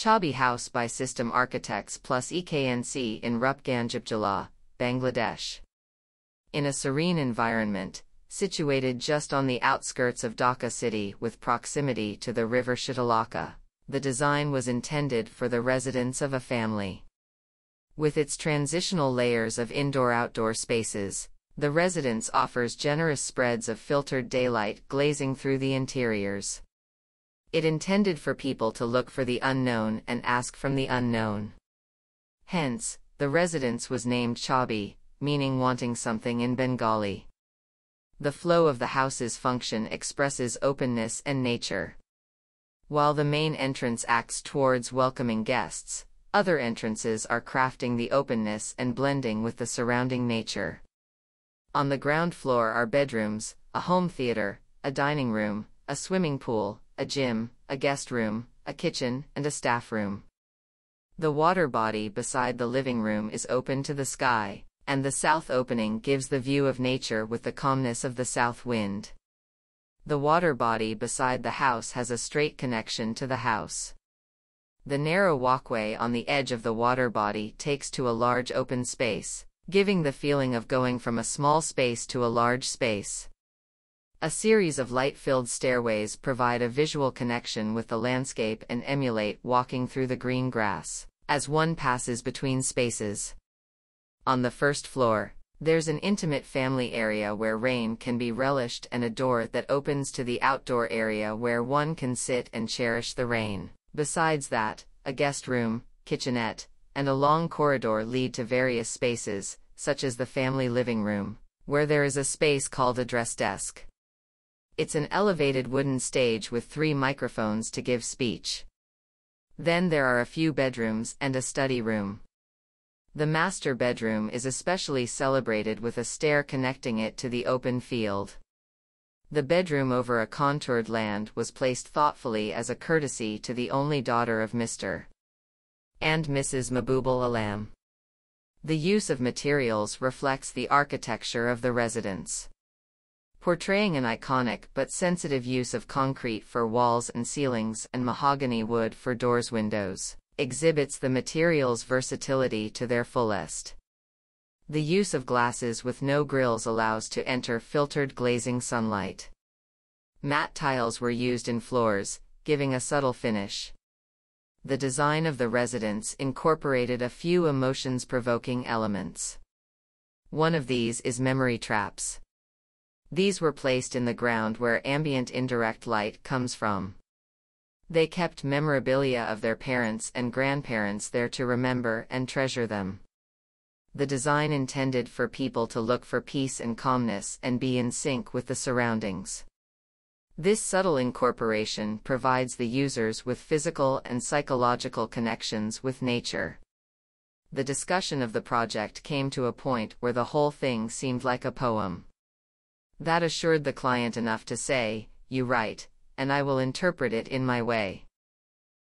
CHAABI House by System Architects plus EKNC in Rupganj Upazila, Bangladesh. In a serene environment, situated just on the outskirts of Dhaka city with proximity to the river Shitalaksha, the design was intended for the residence of a family. With its transitional layers of indoor-outdoor spaces, the residence offers generous spreads of filtered daylight glazing through the interiors. It intended for people to look for the unknown and ask from the unknown. Hence, the residence was named CHAABI, meaning wanting something in Bengali. The flow of the house's function expresses openness and nature. While the main entrance acts towards welcoming guests, other entrances are crafting the openness and blending with the surrounding nature. On the ground floor are bedrooms, a home theater, a dining room, a swimming pool, a gym, a guest room, a kitchen, and a staff room. The water body beside the living room is open to the sky, and the south opening gives the view of nature with the calmness of the south wind. The water body beside the house has a straight connection to the house. The narrow walkway on the edge of the water body takes to a large open space, giving the feeling of going from a small space to a large space. A series of light-filled stairways provide a visual connection with the landscape and emulate walking through the green grass as one passes between spaces. On the first floor, there's an intimate family area where rain can be relished and a door that opens to the outdoor area where one can sit and cherish the rain. Besides that, a guest room, kitchenette, and a long corridor lead to various spaces, such as the family living room, where there is a space called a dress desk. It's an elevated wooden stage with 3 microphones to give speech. Then there are a few bedrooms and a study room. The master bedroom is especially celebrated with a stair connecting it to the open field. The bedroom over a contoured land was placed thoughtfully as a courtesy to the only daughter of Mr. and Mrs. Mabubal Alam. The use of materials reflects the architecture of the residence, portraying an iconic but sensitive use of concrete for walls and ceilings and mahogany wood for doors windows, exhibits the material's versatility to their fullest. The use of glasses with no grills allows to enter filtered glazing sunlight. Matte tiles were used in floors, giving a subtle finish. The design of the residence incorporated a few emotions-provoking elements. One of these is memory traps. These were placed in the ground where ambient indirect light comes from. They kept memorabilia of their parents and grandparents there to remember and treasure them. The design intended for people to look for peace and calmness and be in sync with the surroundings. This subtle incorporation provides the users with physical and psychological connections with nature. The discussion of the project came to a point where the whole thing seemed like a poem. That assured the client enough to say, "You write, and I will interpret it in my way."